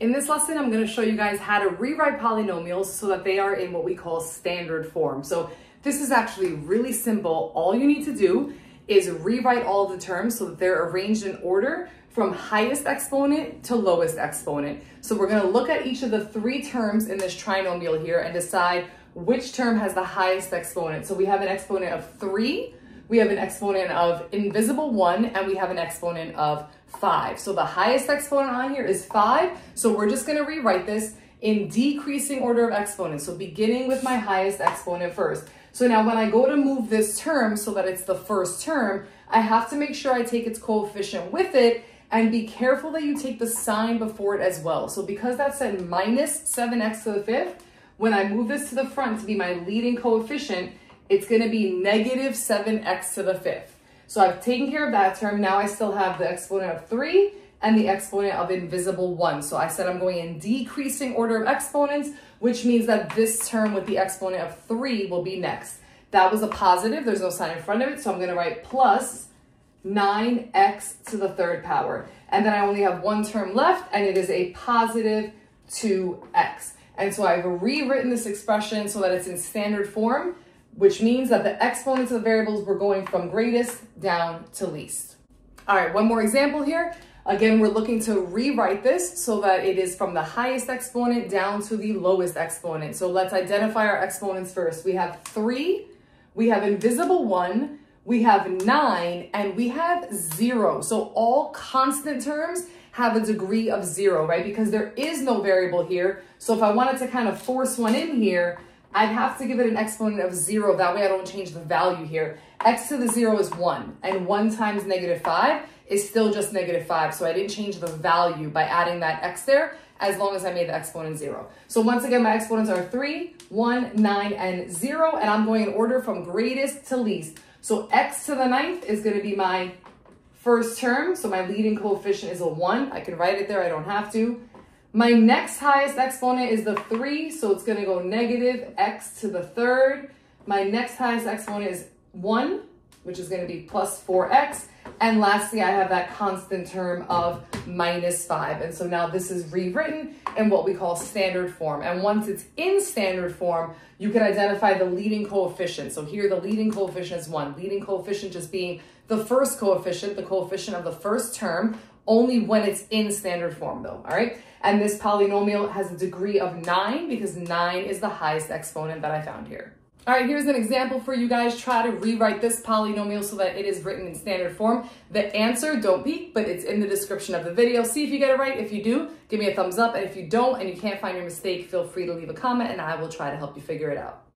In this lesson, I'm going to show you guys how to rewrite polynomials so that they are in what we call standard form. So this is actually really simple. All you need to do is rewrite all the terms so that they're arranged in order from highest exponent to lowest exponent. So we're going to look at each of the three terms in this trinomial here and decide which term has the highest exponent. So we have an exponent of 3, we have an exponent of invisible 1, and we have an exponent of 5. So the highest exponent on here is 5. So we're just going to rewrite this in decreasing order of exponents. So beginning with my highest exponent first. So now when I go to move this term so that it's the first term, I have to make sure I take its coefficient with it, and be careful that you take the sign before it as well. So because that's at minus 7x to the fifth, when I move this to the front to be my leading coefficient, it's going to be negative 7x to the fifth. So I've taken care of that term. Now I still have the exponent of 3 and the exponent of invisible 1. So I said I'm going in decreasing order of exponents, which means that this term with the exponent of 3 will be next. That was a positive. There's no sign in front of it. So I'm going to write plus 9x to the third power. And then I only have one term left, and it is a positive 2x. And so I've rewritten this expression so that it's in standard form, which means that the exponents of the variables were going from greatest down to least. All right, one more example here. Again, we're looking to rewrite this so that it is from the highest exponent down to the lowest exponent. So let's identify our exponents first. We have 3, we have invisible 1, we have 9, and we have 0. So all constant terms have a degree of 0, right? Because there is no variable here. So if I wanted to kind of force one in here, I'd have to give it an exponent of 0. That way I don't change the value here. X to the 0 is 1, and 1 times negative 5 is still just negative 5. So I didn't change the value by adding that x there, as long as I made the exponent 0. So once again, my exponents are 3, 1, 9, and 0, and I'm going in order from greatest to least. So x to the ninth is going to be my first term. So my leading coefficient is a 1. I can write it there. I don't have to. My next highest exponent is the 3. So it's going to go negative x to the third. My next highest exponent is 1, which is going to be plus 4x. And lastly, I have that constant term of minus 5. And so now this is rewritten in what we call standard form. And once it's in standard form, you can identify the leading coefficient. So here the leading coefficient is 1. Leading coefficient just being the first coefficient, the coefficient of the first term, only when it's in standard form though, all right? And this polynomial has a degree of 9 because 9 is the highest exponent that I found here. All right, here's an example for you guys. Try to rewrite this polynomial so that it is written in standard form. The answer, don't peek, but it's in the description of the video. See if you get it right. If you do, give me a thumbs up. And if you don't and you can't find your mistake, feel free to leave a comment and I will try to help you figure it out.